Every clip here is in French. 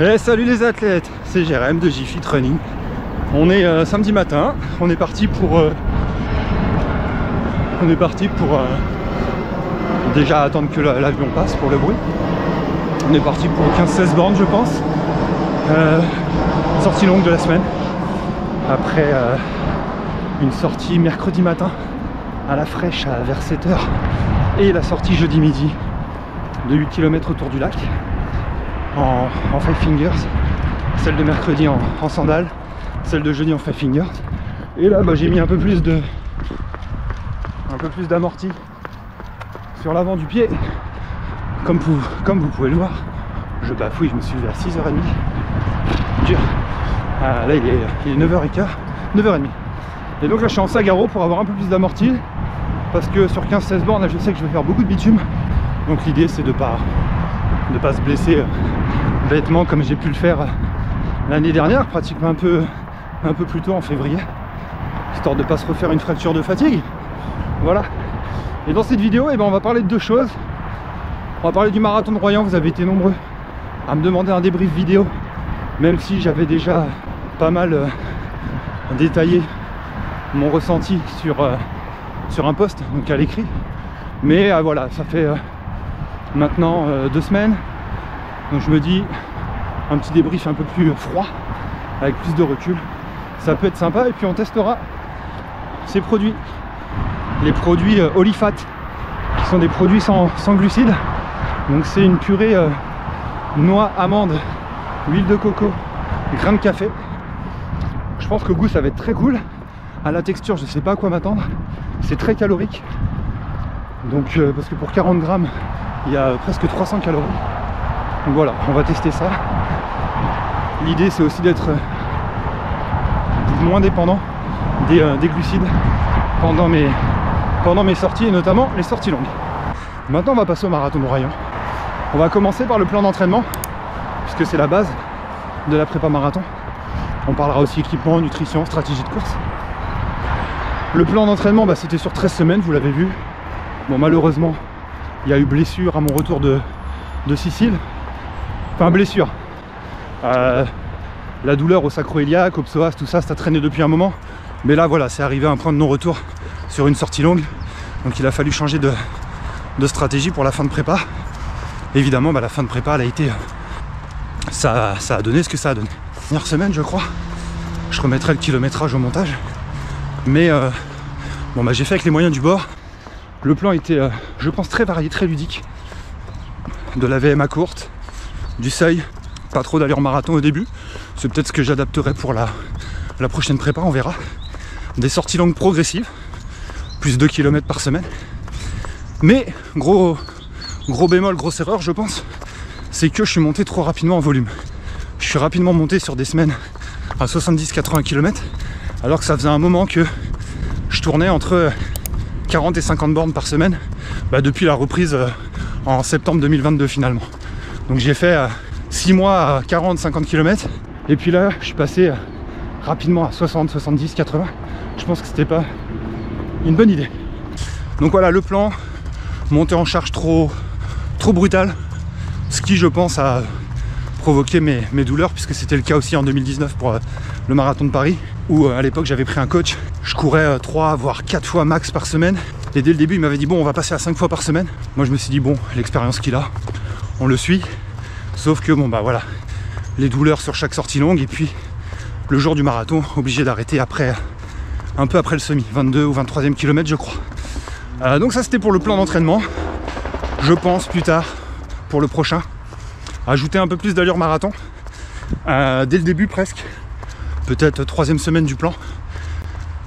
Et salut les athlètes, c'est Jérém de Jiffy Running. On est samedi matin, on est parti pour déjà attendre que l'avion passe pour le bruit. On est parti pour 15-16 bornes je pense. Sortie longue de la semaine. Après une sortie mercredi matin à la fraîche vers 7h et la sortie jeudi midi de 8 km autour du lac en five fingers, celle de mercredi en sandales, celle de jeudi en five fingers, et là bah, j'ai mis un peu plus d'amorti sur l'avant du pied, comme vous pouvez le voir. Je bafouille, je me suis levé à 6h30 dur. Ah, là il est 9h15, 9h30, et donc là je suis en sagaro pour avoir un peu plus d'amorti parce que sur 15-16 bornes là, je sais que je vais faire beaucoup de bitume, donc l'idée c'est de pas se blesser bêtement comme j'ai pu le faire l'année dernière, pratiquement un peu plus tôt en février, histoire de pas se refaire une fracture de fatigue. Voilà. Et dans cette vidéo, eh ben, on va parler de deux choses. On va parler du marathon de Royan. Vous avez été nombreux à me demander un débrief vidéo, même si j'avais déjà pas mal détaillé mon ressenti sur un post, donc à l'écrit. Mais voilà, ça fait maintenant 2 semaines, donc je me dis un petit débrief un peu plus froid avec plus de recul, ça peut être sympa. Et puis on testera ces produits, les produits Olifat, qui sont des produits sans glucides, donc c'est une purée noix, amandes, huile de coco, grain de café. Je pense qu'au goût ça va être très cool, à la texture je sais pas à quoi m'attendre, c'est très calorique, donc parce que pour 40 grammes il y a presque 300 calories. Donc voilà, on va tester ça. L'idée c'est aussi d'être moins dépendant des glucides pendant mes sorties, et notamment les sorties longues. Maintenant on va passer au marathon de Royan. On va commencer par le plan d'entraînement, puisque c'est la base de la prépa marathon. On parlera aussi équipement, nutrition, stratégie de course. Le plan d'entraînement, bah, c'était sur 13 semaines, vous l'avez vu. Bon, malheureusement, il y a eu blessure à mon retour de Sicile. Enfin blessure. La douleur au sacro-iliaque, au psoas, tout ça, ça traînait depuis un moment. Mais là voilà, c'est arrivé à un point de non-retour sur une sortie longue. Donc il a fallu changer de stratégie pour la fin de prépa. Évidemment, bah, la fin de prépa, elle a été... Ça a donné ce que ça a donné. Dernière semaine, je crois. Je remettrai le kilométrage au montage. Mais bon, bah, j'ai fait avec les moyens du bord. Le plan était, je pense, très varié, très ludique. De la VMA courte, du seuil, pas trop d'allure marathon au début. C'est peut-être ce que j'adapterai pour la prochaine prépa, on verra. Des sorties longues progressives, plus 2 km par semaine. Mais, gros bémol, grosse erreur, je pense, c'est que je suis monté trop rapidement en volume. Je suis rapidement monté sur des semaines à 70-80 km, alors que ça faisait un moment que je tournais entre 40 et 50 bornes par semaine, bah depuis la reprise en septembre 2022 finalement. Donc j'ai fait 6 mois à 40-50 km et puis là je suis passé rapidement à 60, 70, 80. Je pense que c'était pas une bonne idée. Donc voilà le plan, monter en charge trop brutale, ce qui je pense a provoqué mes douleurs, puisque c'était le cas aussi en 2019 pour le marathon de Paris, où à l'époque j'avais pris un coach, je courais 3 voire 4 fois max par semaine, et dès le début il m'avait dit bon on va passer à 5 fois par semaine. Moi je me suis dit bon, l'expérience qu'il a, on le suit, sauf que bon bah voilà, les douleurs sur chaque sortie longue, et puis le jour du marathon, obligé d'arrêter après, un peu après le semi, 22 ou 23e kilomètre je crois. Donc ça c'était pour le plan d'entraînement. Je pense plus tard, pour le prochain, ajouter un peu plus d'allure marathon, dès le début presque, peut-être 3e semaine du plan,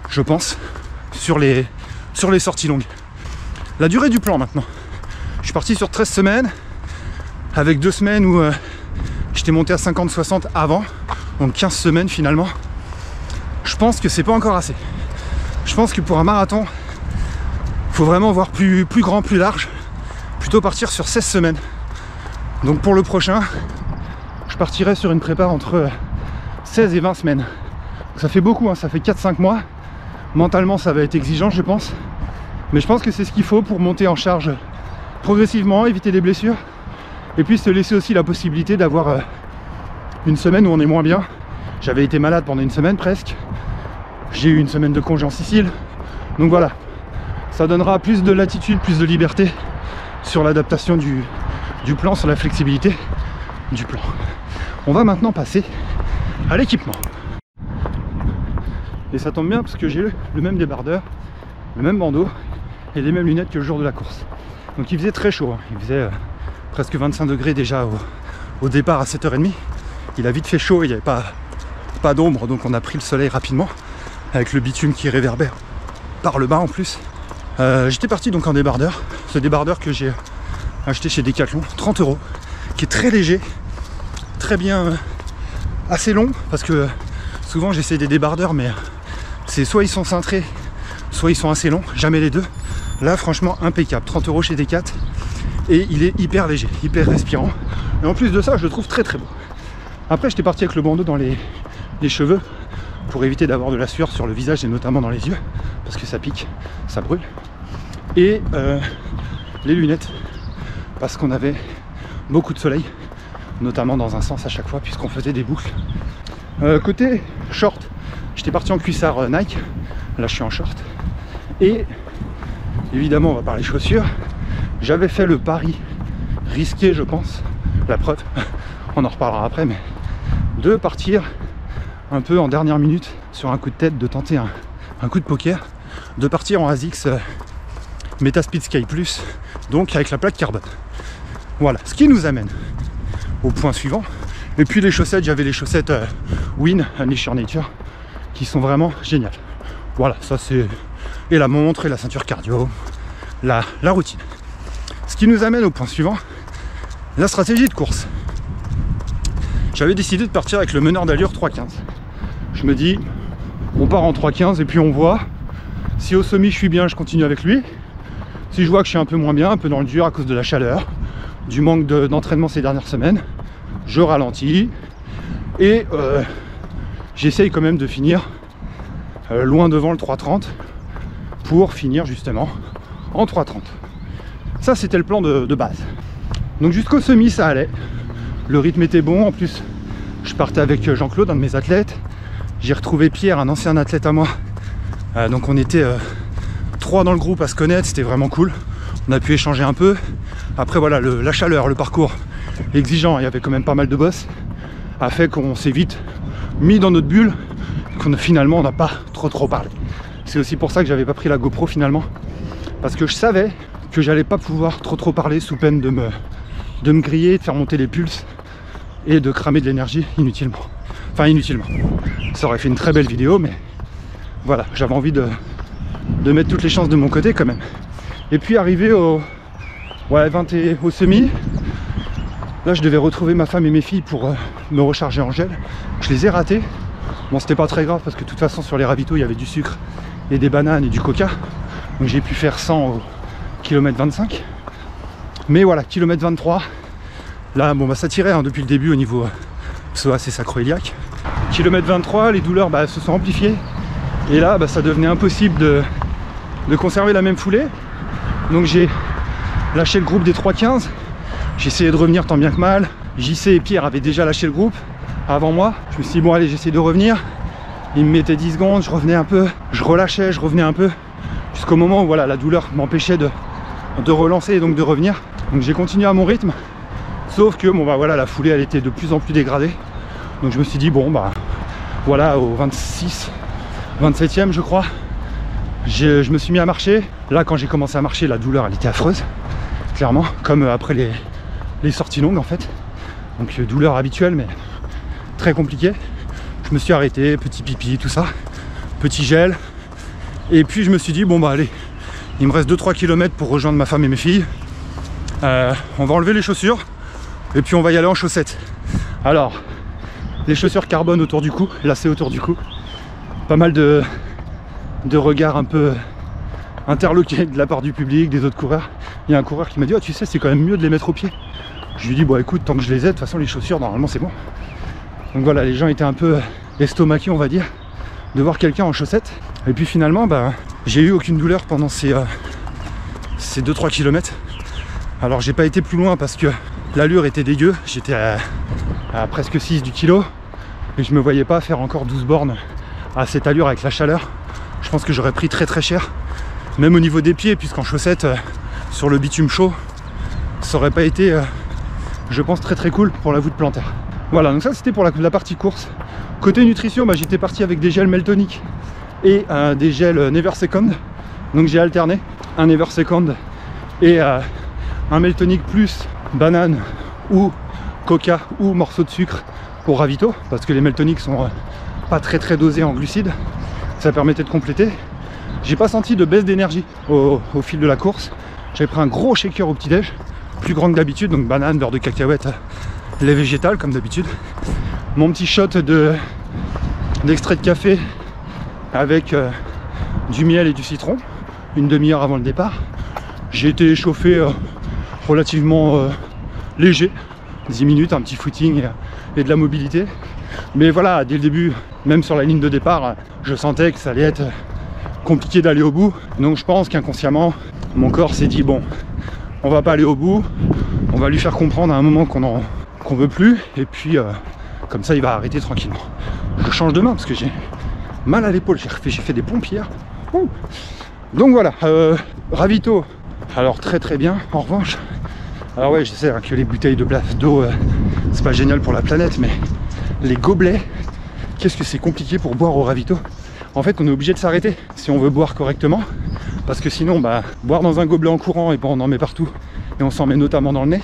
je pense, sur les sorties longues. La durée du plan maintenant, je suis parti sur 13 semaines, avec 2 semaines où j'étais monté à 50-60 avant, donc 15 semaines finalement. Je pense que c'est pas encore assez. Je pense que pour un marathon, faut vraiment voir plus grand, plus large, plutôt partir sur 16 semaines. Donc pour le prochain, je partirai sur une prépa entre 16 et 20 semaines. Ça fait beaucoup, hein, ça fait 4-5 mois. Mentalement, ça va être exigeant, je pense. Mais je pense que c'est ce qu'il faut pour monter en charge progressivement, éviter des blessures. Et puis se laisser aussi la possibilité d'avoir une semaine où on est moins bien. J'avais été malade pendant une semaine presque. J'ai eu une semaine de congé en Sicile. Donc voilà, ça donnera plus de latitude, plus de liberté sur l'adaptation du plan, sur la flexibilité du plan. On va maintenant passer à l'équipement. Et ça tombe bien parce que j'ai le même débardeur, le même bandeau et les mêmes lunettes que le jour de la course. Donc il faisait très chaud, hein. Il faisait presque 25 degrés déjà au départ à 7h30. Il a vite fait chaud, il n'y avait pas d'ombre, donc on a pris le soleil rapidement avec le bitume qui réverbère par le bas en plus. J'étais parti donc en débardeur, ce débardeur que j'ai acheté chez Decathlon, 30 €, qui est très léger, très bien, assez long, parce que souvent j'essaie des débardeurs mais c'est soit ils sont cintrés, soit ils sont assez longs, jamais les deux. Là franchement impeccable, 30 € chez Decathlon, et il est hyper léger, hyper respirant, et en plus de ça je le trouve très très beau. Après j'étais parti avec le bandeau dans les cheveux pour éviter d'avoir de la sueur sur le visage et notamment dans les yeux, parce que ça pique, ça brûle, et les lunettes parce qu'on avait beaucoup de soleil, notamment dans un sens à chaque fois puisqu'on faisait des boucles. Côté short, j'étais parti en cuissard Nike, là je suis en short, et évidemment on va parler chaussures. J'avais fait le pari risqué, je pense, la preuve, on en reparlera après, mais de partir un peu en dernière minute sur un coup de tête, de tenter un coup de poker, de partir en Asics Meta Speed Sky+, donc avec la plaque carbone. Voilà, ce qui nous amène au point suivant. Et puis les chaussettes, j'avais les chaussettes Win à Nature qui sont vraiment géniales. Voilà, ça c'est... Et la montre, et la ceinture cardio, la routine. Ce qui nous amène au point suivant, la stratégie de course. J'avais décidé de partir avec le meneur d'allure 3.15. Je me dis, on part en 3.15 et puis on voit. Si au semi je suis bien, je continue avec lui. Si je vois que je suis un peu moins bien, un peu dans le dur à cause de la chaleur, du manque d'entraînement ces dernières semaines, je ralentis et j'essaye quand même de finir loin devant le 3.30 pour finir justement en 3.30. Ça c'était le plan de base. Donc jusqu'au semi ça allait, le rythme était bon, en plus je partais avec Jean-Claude, un de mes athlètes. J'ai retrouvé Pierre, un ancien athlète à moi, donc on était 3 dans le groupe à se connaître, c'était vraiment cool, on a pu échanger un peu. Après voilà, la chaleur, le parcours exigeant, il y avait quand même pas mal de bosses, a fait qu'on s'est vite mis dans notre bulle, qu'on finalement on n'a pas trop parlé. C'est aussi pour ça que j'avais pas pris la GoPro finalement, parce que je savais que j'allais pas pouvoir trop parler sous peine de me griller, de faire monter les pulses et de cramer de l'énergie inutilement. Enfin inutilement. Ça aurait fait une très belle vidéo, mais voilà, j'avais envie de mettre toutes les chances de mon côté quand même. Et puis arrivé au semi, là je devais retrouver ma femme et mes filles pour me recharger en gel. Je les ai ratées. Bon c'était pas très grave parce que de toute façon sur les ravitaux il y avait du sucre et des bananes et du coca. Donc j'ai pu faire 100 au kilomètre 25. Mais voilà, kilomètre 23, là bon bah ça tirait hein, depuis le début au niveau psoas et sacroiliac. Kilomètre 23, les douleurs bah, se sont amplifiées et là bah, ça devenait impossible de conserver la même foulée. Donc j'ai lâché le groupe des 3.15, j'ai essayé de revenir tant bien que mal. JC et Pierre avaient déjà lâché le groupe avant moi. Je me suis dit bon allez, j'essaie de revenir. Ils me mettaient 10 secondes, je revenais un peu, je relâchais, je revenais un peu, jusqu'au moment où voilà, la douleur m'empêchait de relancer et donc de revenir. Donc j'ai continué à mon rythme, sauf que bon bah voilà, la foulée elle était de plus en plus dégradée. Donc je me suis dit bon bah voilà, au 27e je crois, je me suis mis à marcher. Là quand j'ai commencé à marcher, la douleur elle était affreuse, clairement, comme après les sorties longues en fait. Donc douleur habituelle mais très compliquée. Je me suis arrêté, petit pipi, tout ça, petit gel, et puis je me suis dit bon bah allez, il me reste 2-3 km pour rejoindre ma femme et mes filles. On va enlever les chaussures et puis on va y aller en chaussettes. Alors, les chaussures carbone autour du cou, lacées autour du cou. Pas mal de regards un peu interloqués de la part du public, des autres coureurs. Il y a un coureur qui m'a dit oh, tu sais, c'est quand même mieux de les mettre aux pieds. Je lui dis bon écoute, tant que je les ai, de toute façon les chaussures normalement c'est bon. Donc voilà, les gens étaient un peu estomaqués on va dire de voir quelqu'un en chaussettes. Et puis finalement bah, j'ai eu aucune douleur pendant ces 2-3 km. Alors j'ai pas été plus loin parce que l'allure était dégueu. J'étais à à presque 6 du kilo, et je me voyais pas faire encore 12 bornes à cette allure avec la chaleur. Je pense que j'aurais pris très cher, même au niveau des pieds, puisqu'en chaussettes sur le bitume chaud, ça aurait pas été je pense très cool pour la voûte plantaire. Voilà, donc ça c'était pour la partie course. Côté nutrition, bah, j'étais parti avec des gels Meltonic et des gels Never Second, donc j'ai alterné un Never Second et un Meltonic plus banane ou coca ou morceau de sucre pour ravito, parce que les Meltonic sont pas très dosés en glucides. Ça permettait de compléter. J'ai pas senti de baisse d'énergie au fil de la course. J'avais pris un gros shaker au petit-déj, plus grand que d'habitude, donc banane, beurre de cacahuète, lait végétal comme d'habitude. Mon petit shot d'extrait de café avec du miel et du citron, une demi-heure avant le départ. J'ai été chauffé relativement léger, 10 minutes, un petit footing et de la mobilité. Mais voilà, dès le début, même sur la ligne de départ, je sentais que ça allait être compliqué d'aller au bout. Donc je pense qu'inconsciemment, mon corps s'est dit, bon, on va pas aller au bout, on va lui faire comprendre à un moment qu'on veut plus, et puis comme ça il va arrêter tranquillement. Je change de main parce que j'ai mal à l'épaule, j'ai fait des pompes hier. Ouh. Donc voilà, ravito, alors très bien. En revanche, alors ouais, je sais que les bouteilles d'eau, c'est pas génial pour la planète, mais les gobelets, qu'est-ce que c'est compliqué pour boire au ravito. En fait, on est obligé de s'arrêter si on veut boire correctement, parce que sinon, bah, boire dans un gobelet en courant, et bon, on en met partout, et on s'en met notamment dans le nez.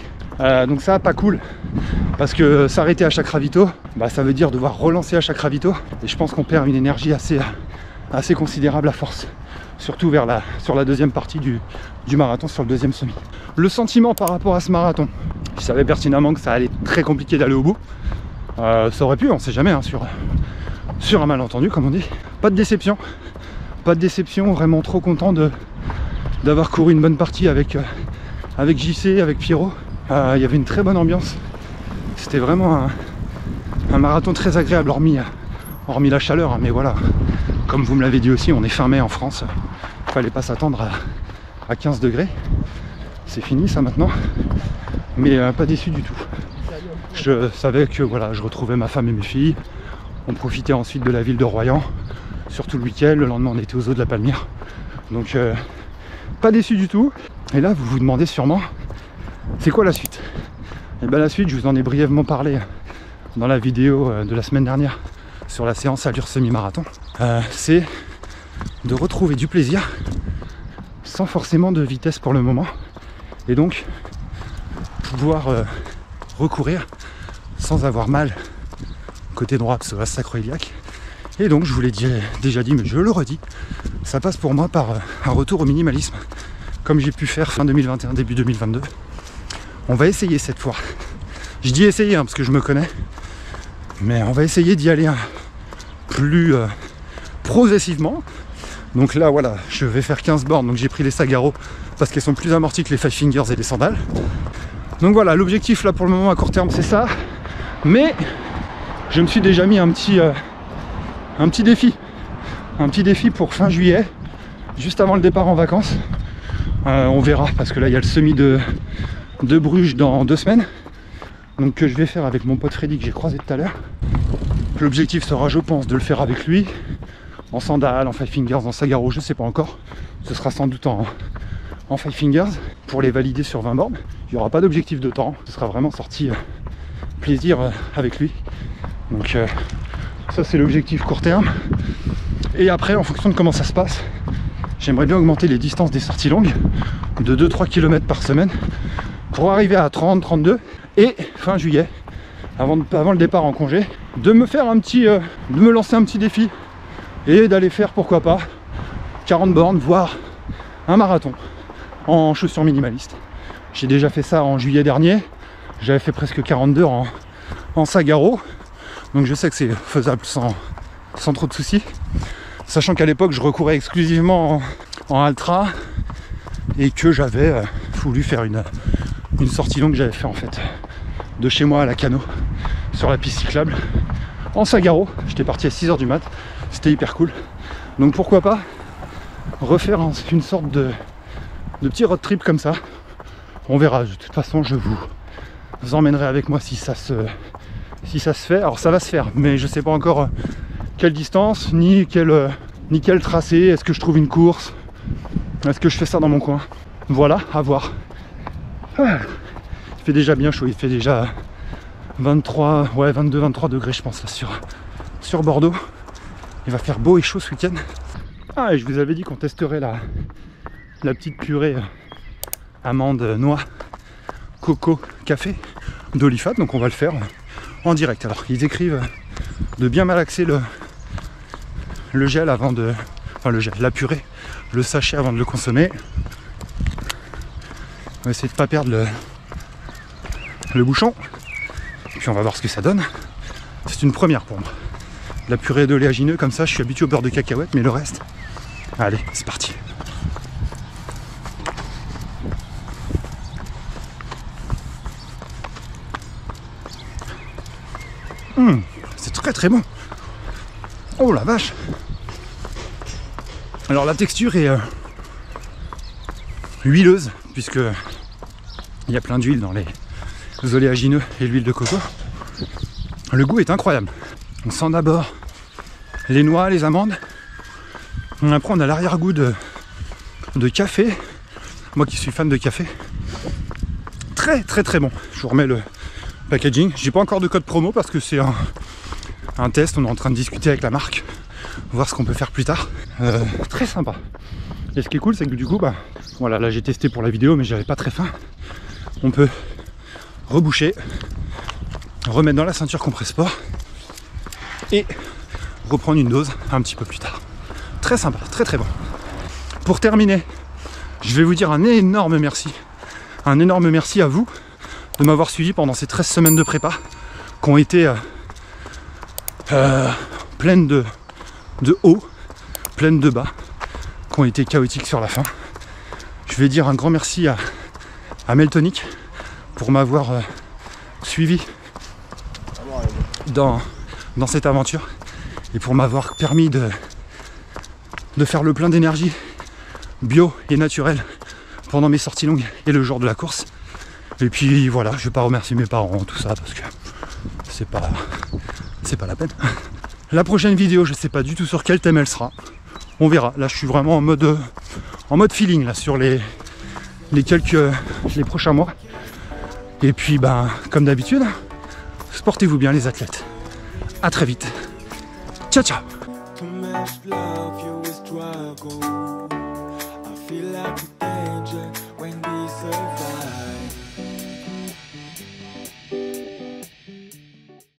Donc ça, pas cool, parce que s'arrêter à chaque ravito, bah, ça veut dire devoir relancer à chaque ravito, et je pense qu'on perd une énergie assez considérable à force, surtout sur la deuxième partie du marathon, sur le deuxième semi. Le sentiment par rapport à ce marathon, je savais pertinemment que ça allait être très compliqué d'aller au bout. Ça aurait pu, on sait jamais, hein, sur un malentendu comme on dit. Pas de déception, vraiment trop content d'avoir couru une bonne partie avec JC, avec Pierrot. Il y avait une très bonne ambiance, c'était vraiment un marathon très agréable, hormis la chaleur, hein, mais voilà, comme vous me l'avez dit aussi, on est fin mai en France, fallait pas s'attendre à 15 degrés, c'est fini ça maintenant, mais pas déçu du tout. Je savais que voilà, je retrouvais ma femme et mes filles. On profitait ensuite de la ville de Royan, surtout le week-end. Le lendemain, on était aux eaux de la Palmyre. Donc, pas déçu du tout. Et là, vous vous demandez sûrement, c'est quoi la suite? Et bien la suite, je vous en ai brièvement parlé dans la vidéo de la semaine dernière sur la séance allure semi-marathon. C'est de retrouver du plaisir sans forcément de vitesse pour le moment. Et donc, pouvoir recourir sans avoir mal côté droit, parce que c'est sacro-iliaque. Et donc je vous l'ai déjà dit, mais je le redis, ça passe pour moi par un retour au minimalisme, comme j'ai pu faire fin 2021, début 2022. On va essayer cette fois. Je dis essayer, hein, parce que je me connais, mais on va essayer d'y aller plus progressivement. Donc là, voilà, je vais faire 15 bornes, donc j'ai pris les Sagaro, parce qu'elles sont plus amorties que les Five Fingers et les sandales. Donc voilà, l'objectif là pour le moment à court terme, c'est ça, mais je me suis déjà mis un petit défi pour fin juillet, juste avant le départ en vacances. On verra, parce que là il y a le semi de Bruges dans 2 semaines, donc que je vais faire avec mon pote Freddy que j'ai croisé tout à l'heure. L'objectif sera, je pense, de le faire avec lui, en sandales, en Five Fingers, en Sagaro, je sais pas encore. Ce sera sans doute en Five Fingers, pour les valider sur 20 bornes. Il n'y aura pas d'objectif de temps, ce sera vraiment sorti plaisir avec lui. Donc ça c'est l'objectif court terme, et après en fonction de comment ça se passe, j'aimerais bien augmenter les distances des sorties longues de 2-3 km par semaine pour arriver à 30-32, et fin juillet, avant le départ en congé, de me faire de me lancer un petit défi et d'aller faire, pourquoi pas, 40 bornes, voire un marathon en chaussures minimalistes. J'ai déjà fait ça en juillet dernier, j'avais fait presque 42 en Sagaro. Donc je sais que c'est faisable sans trop de soucis, sachant qu'à l'époque je recourais exclusivement en Altra, et que j'avais voulu faire une sortie longue que j'avais fait en fait de chez moi à la Cano sur la piste cyclable en Sagaro. J'étais parti à 6 h du mat, c'était hyper cool, donc pourquoi pas refaire une sorte de petit road trip comme ça. On verra, de toute façon je vous emmènerai avec moi si ça se si ça se fait. Alors ça va se faire, mais je sais pas encore quelle distance, ni quel tracé. Est-ce que je trouve une course? Est-ce que je fais ça dans mon coin? Voilà, à voir. Ah, il fait déjà bien chaud, il fait déjà 23, ouais 22-23 degrés je pense là, sur Bordeaux. Il va faire beau et chaud ce week-end. Ah, et je vous avais dit qu'on testerait la petite purée amande, noix, coco, café d'Olifat, donc on va le faire en direct. Alors ils écrivent de bien malaxer le gel avant de... Enfin le gel, la purée, le sachet avant de le consommer. On va essayer de ne pas perdre le bouchon. Et puis on va voir ce que ça donne. C'est une première pour moi. La purée d'oléagineux comme ça, je suis habitué au beurre de cacahuète, mais le reste... Allez, c'est parti. C'est très très bon. Oh la vache. Alors la texture est huileuse, puisque il y a plein d'huile dans les oléagineux et l'huile de coco. Le goût est incroyable. On sent d'abord les noix, les amandes. Après on a l'arrière-goût de café. Moi qui suis fan de café. Très très très bon. Je vous remets le packaging. J'ai pas encore de code promo parce que c'est un test. On est en train de discuter avec la marque, voir ce qu'on peut faire plus tard. Très sympa. Et ce qui est cool, c'est que du coup, bah voilà, là j'ai testé pour la vidéo mais j'avais pas très faim. On peut reboucher, remettre dans la ceinture compresse-sport et reprendre une dose un petit peu plus tard. Très sympa, très très bon. Pour terminer, je vais vous dire un énorme merci. Un énorme merci à vous de m'avoir suivi pendant ces 13 semaines de prépa qui ont été pleines de hauts, pleines de bas, qui ont été chaotiques sur la fin. Je vais dire un grand merci à Meltonic pour m'avoir suivi dans cette aventure et pour m'avoir permis de faire le plein d'énergie bio et naturelle pendant mes sorties longues et le jour de la course. Et puis voilà, je vais pas remercier mes parents, tout ça, parce que c'est pas la peine. La prochaine vidéo, je sais pas du tout sur quel thème elle sera, on verra. Là je suis vraiment en mode feeling là sur les prochains mois. Et puis ben comme d'habitude, portez-vous bien les athlètes. À très vite. Ciao ciao.